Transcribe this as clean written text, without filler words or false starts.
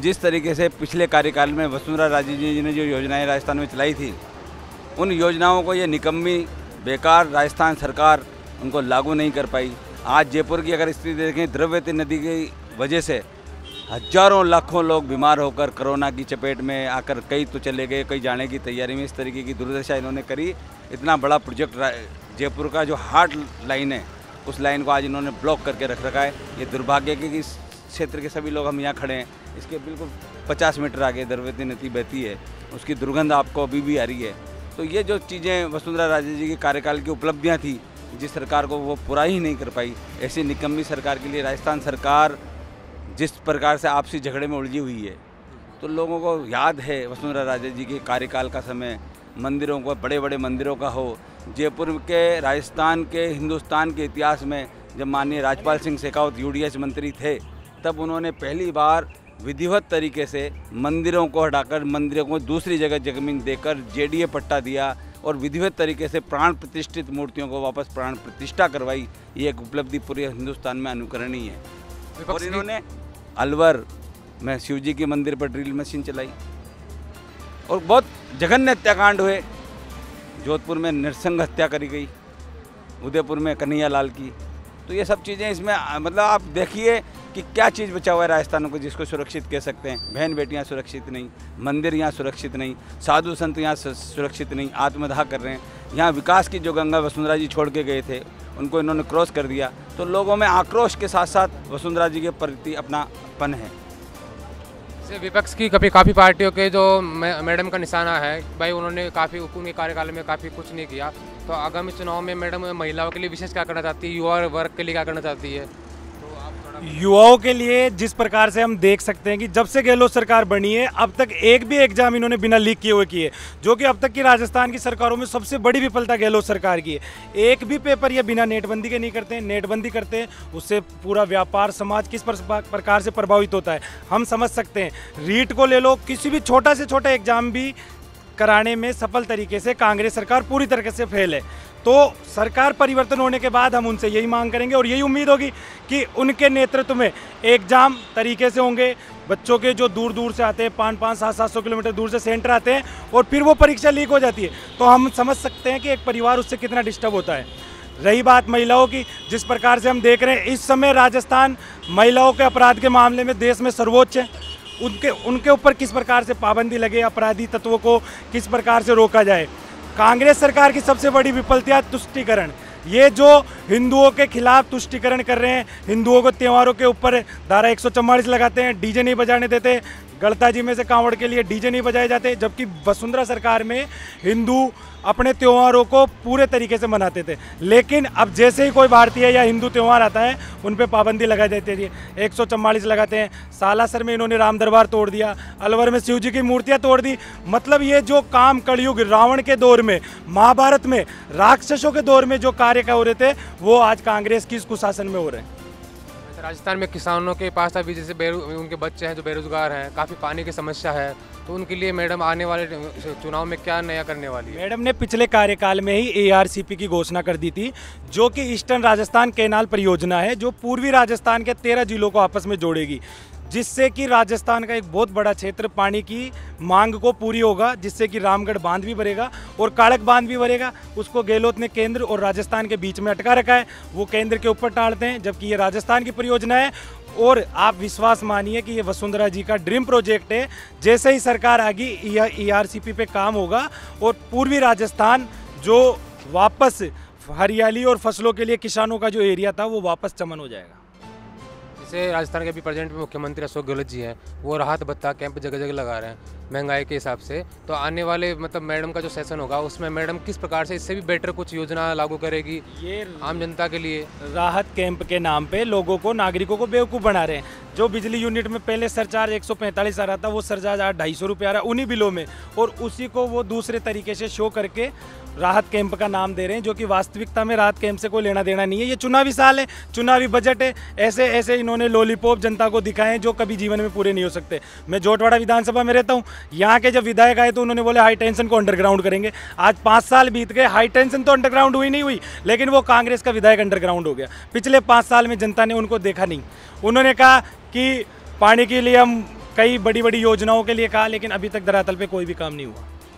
जिस तरीके से पिछले कार्यकाल में वसुंधरा राजे जी ने जो योजनाएं राजस्थान में चलाई थी, उन योजनाओं को ये निकम्मी बेकार राजस्थान सरकार उनको लागू नहीं कर पाई। आज जयपुर की अगर स्थिति देखें, द्रौपदी नदी की वजह से हजारों लाखों लोग बीमार होकर कोरोना की चपेट में आकर कई तो चले गए, कई जाने की तैयारी में। इस तरीके की दुर्दशा इन्होंने करी। इतना बड़ा प्रोजेक्ट जयपुर का जो हार्ट लाइन है, उस लाइन को आज इन्होंने ब्लॉक करके रख रखा है। ये दुर्भाग्य की इस क्षेत्र के सभी लोग हम यहाँ खड़े हैं। इसके बिल्कुल 50 मीटर आगे द्रौपदी नदी बहती है, उसकी दुर्गंध आपको अभी भी आ रही है। तो ये जो चीज़ें वसुंधरा राजे जी के कार्यकाल की उपलब्धियां थी, जिस सरकार को वो पूरा ही नहीं कर पाई, ऐसी निकम्मी सरकार के लिए राजस्थान सरकार जिस प्रकार से आपसी झगड़े में उलझी हुई है, तो लोगों को याद है वसुंधरा राजे जी के कार्यकाल का समय। मंदिरों को, बड़े बड़े मंदिरों का हो, जयपुर के, राजस्थान के, हिंदुस्तान के इतिहास में जब माननीय राजपाल सिंह शेखावत UDS मंत्री थे, तब उन्होंने पहली बार विधिवत तरीके से मंदिरों को हटाकर मंदिरों को दूसरी जगह जमीन देकर JDA पट्टा दिया और विधिवत तरीके से प्राण प्रतिष्ठित मूर्तियों को वापस प्राण प्रतिष्ठा करवाई। ये एक उपलब्धि पूरे हिंदुस्तान में अनुकरणीय है। और इन्होंने अलवर में शिवजी के मंदिर पर ड्रिल मशीन चलाई और बहुत जघन्य हत्याकांड हुए। जोधपुर में नरसंग हत्या करी गई, उदयपुर में कन्हैया लाल की। तो ये सब चीज़ें इसमें, मतलब आप देखिए कि क्या चीज़ बचा हुआ है राजस्थान को, जिसको सुरक्षित कह सकते हैं। बहन बेटियां सुरक्षित नहीं, मंदिर यहाँ सुरक्षित नहीं, साधु संत यहाँ सुरक्षित नहीं, आत्मदाह कर रहे हैं। यहाँ विकास की जो गंगा वसुंधरा जी छोड़ के गए थे, उनको इन्होंने क्रॉस कर दिया। तो लोगों में आक्रोश के साथ साथ वसुंधरा जी के प्रति अपनापन है। विपक्ष की काफ़ी पार्टियों के जो मैडम का निशाना है भाई, उन्होंने उनके कार्यकाल में काफ़ी कुछ नहीं किया। तो आगामी चुनाव में मैडम महिलाओं के लिए विशेष क्या करना चाहती है, युवा वर्ग के लिए क्या करना चाहती है? युवाओं के लिए जिस प्रकार से हम देख सकते हैं कि जब से गहलोत सरकार बनी है, अब तक एक भी एग्जाम इन्होंने बिना लीक किए हुए किए, जो कि अब तक की राजस्थान की सरकारों में सबसे बड़ी विफलता गहलोत सरकार की है। एक भी पेपर ये बिना नेटबंदी के नहीं करते हैं। नेटबंदी करते हैं, उससे पूरा व्यापार समाज किस प्रकार से प्रभावित होता है हम समझ सकते हैं। रीट को ले लो, किसी भी छोटा से छोटा एग्जाम भी कराने में सफल तरीके से कांग्रेस सरकार पूरी तरीके से फेल है। तो सरकार परिवर्तन होने के बाद हम उनसे यही मांग करेंगे और यही उम्मीद होगी कि उनके नेतृत्व में एग्जाम तरीके से होंगे। बच्चों के जो दूर दूर से आते हैं, 500-700 किलोमीटर दूर से सेंटर आते हैं और फिर वो परीक्षा लीक हो जाती है, तो हम समझ सकते हैं कि एक परिवार उससे कितना डिस्टर्ब होता है। रही बात महिलाओं की, जिस प्रकार से हम देख रहे हैं इस समय राजस्थान महिलाओं के अपराध के मामले में देश में सर्वोच्च है। उनके ऊपर किस प्रकार से पाबंदी लगे, अपराधी तत्वों को किस प्रकार से रोका जाए। कांग्रेस सरकार की सबसे बड़ी विफलता तुष्टिकरण, ये जो हिंदुओं के खिलाफ तुष्टिकरण कर रहे हैं, हिंदुओं को त्योहारों के ऊपर धारा 144 लगाते हैं, डीजे नहीं बजाने देते। गलताजी में से कांवड़ के लिए डीजे नहीं बजाए जाते, जबकि वसुंधरा सरकार में हिंदू अपने त्योहारों को पूरे तरीके से मनाते थे। लेकिन अब जैसे ही कोई भारतीय या हिंदू त्यौहार आता है, उन पर पाबंदी लगा देती है, 144 लगाते हैं। सालासर में इन्होंने राम दरबार तोड़ दिया, अलवर में शिव जी की मूर्तियाँ तोड़ दी। मतलब ये जो काम कलयुग रावण के दौर में, महाभारत में, राक्षसों के दौर में जो कार्य हो रहे थे, वो आज कांग्रेस की इस कुशासन में हो रहे हैं। राजस्थान में किसानों के पास अभी जैसे उनके बच्चे हैं जो बेरोजगार हैं, काफ़ी पानी की समस्या है, तो उनके लिए मैडम आने वाले चुनाव में क्या नया करने वाली है? मैडम ने पिछले कार्यकाल में ही ARCP की घोषणा कर दी थी, जो कि ईस्टर्न राजस्थान कैनाल परियोजना है, जो पूर्वी राजस्थान के 13 जिलों को आपस में जोड़ेगी, जिससे कि राजस्थान का एक बहुत बड़ा क्षेत्र पानी की मांग को पूरी होगा, जिससे कि रामगढ़ बांध भी भरेगा और काड़क बांध भी भरेगा। उसको गहलोत ने केंद्र और राजस्थान के बीच में अटका रखा है, वो केंद्र के ऊपर टालते हैं, जबकि ये राजस्थान की परियोजना है। और आप विश्वास मानिए कि ये वसुंधरा जी का ड्रीम प्रोजेक्ट है। जैसे ही सरकार आगी, ERCP पे काम होगा और पूर्वी राजस्थान जो वापस हरियाली और फसलों के लिए किसानों का जो एरिया था, वो वापस चमन हो जाएगा। राजस्थान के अभी प्रेजेंट में मुख्यमंत्री अशोक गहलोत जी हैं, वो राहत भत्ता कैंप जगह जगह लगा रहे हैं महंगाई के हिसाब से। तो आने वाले मतलब मैडम का जो सेशन होगा, उसमें मैडम किस प्रकार से इससे भी बेटर कुछ योजना लागू करेगी ये आम जनता के लिए? राहत कैंप के नाम पे लोगों को, नागरिकों को बेवकूफ़ बना रहे हैं। जो बिजली यूनिट में पहले सरचार्ज 145 आ रहा था, वो सरचार्ज आज 250 आ रहा है उन्हीं बिलों में, और उसी को वो दूसरे तरीके से शो करके राहत कैंप का नाम दे रहे हैं, जो कि वास्तविकता में राहत कैंप से कोई लेना देना नहीं है। ये चुनावी साल है, चुनावी बजट है, ऐसे ऐसे इन्होंने लॉलीपॉप जनता को दिखाए जो कभी जीवन में पूरे नहीं हो सकते। मैं जोटवाड़ा विधानसभा में रहता हूँ, यहाँ के जब विधायक आए तो उन्होंने बोले हाई टेंशन को अंडरग्राउंड करेंगे। आज 5 साल बीत गए, हाई टेंशन तो अंडरग्राउंड नहीं हुई, लेकिन वो कांग्रेस का विधायक अंडरग्राउंड हो गया। पिछले 5 साल में जनता ने उनको देखा नहीं। उन्होंने कहा कि पानी के लिए हम कई बड़ी बड़ी योजनाओं के लिए कहा, लेकिन अभी तक धरातल पे कोई भी काम नहीं हुआ।